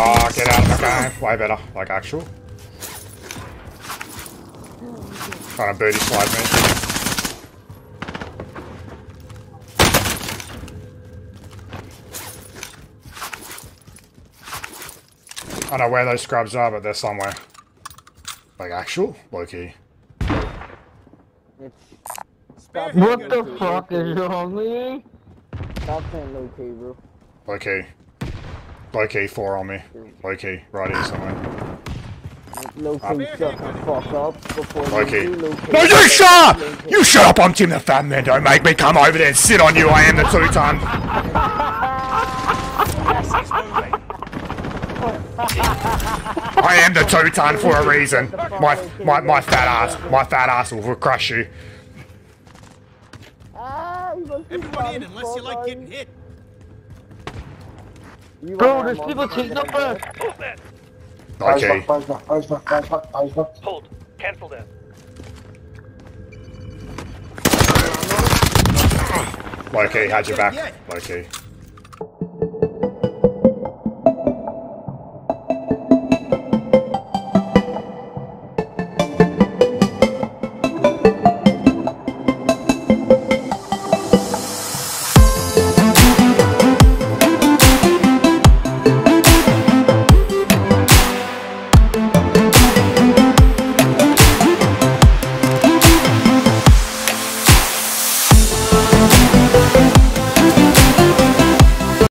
Oh, get out of the game. Way better. Like, actual. Trying to birdie slide me. I don't know where those scrubs are, but they're somewhere. Like, actual? LowKey. What the fuck is wrong with me? Stop saying LowKey, bro. LowKey. LowKey 4 on me. LowKey, right here somewhere. LowKey, shut the fuck up before LowKey. No, you shut up! You shut up, I'm TimTheTatman. Don't make me come over there and sit on you, I am the two-ton. I am the two-ton for a reason. My fat ass will crush you. Everyone in, unless you like getting hit. Bro, there's people chasing up us! Okay. Hold. Cancel that. LowKey, how'd you back? LowKey.